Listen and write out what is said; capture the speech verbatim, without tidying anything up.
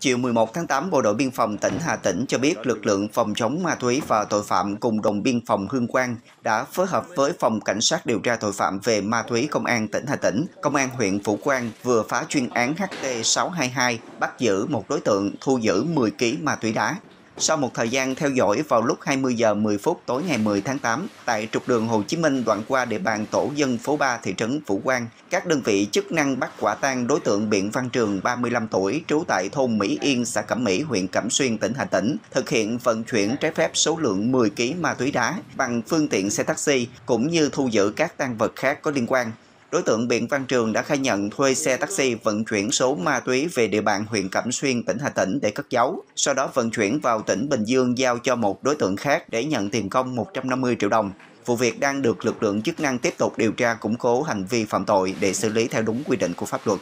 Chiều mười một tháng tám, Bộ đội Biên phòng tỉnh Hà Tĩnh cho biết lực lượng phòng chống ma túy và tội phạm cùng đồn biên phòng Hương Quang đã phối hợp với Phòng Cảnh sát điều tra tội phạm về ma túy Công an tỉnh Hà Tĩnh, Công an huyện Vũ Quang vừa phá chuyên án H T sáu hai hai, bắt giữ một đối tượng thu giữ mười ki lô gam ma túy đá. Sau một thời gian theo dõi, vào lúc hai mươi giờ mười phút tối ngày mười tháng tám, tại trục đường Hồ Chí Minh đoạn qua địa bàn tổ dân phố ba thị trấn Vũ Quang, các đơn vị chức năng bắt quả tang đối tượng Biện Văn Trường, ba mươi lăm tuổi, trú tại thôn Mỹ Yên, xã Cẩm Mỹ, huyện Cẩm Xuyên, tỉnh Hà Tĩnh, thực hiện vận chuyển trái phép số lượng mười ki lô gam ma túy đá bằng phương tiện xe taxi, cũng như thu giữ các tang vật khác có liên quan. Đối tượng Biện Văn Trường đã khai nhận thuê xe taxi vận chuyển số ma túy về địa bàn huyện Cẩm Xuyên, tỉnh Hà Tĩnh để cất giấu, sau đó vận chuyển vào tỉnh Bình Dương giao cho một đối tượng khác để nhận tiền công một trăm năm mươi triệu đồng. Vụ việc đang được lực lượng chức năng tiếp tục điều tra, củng cố hành vi phạm tội để xử lý theo đúng quy định của pháp luật.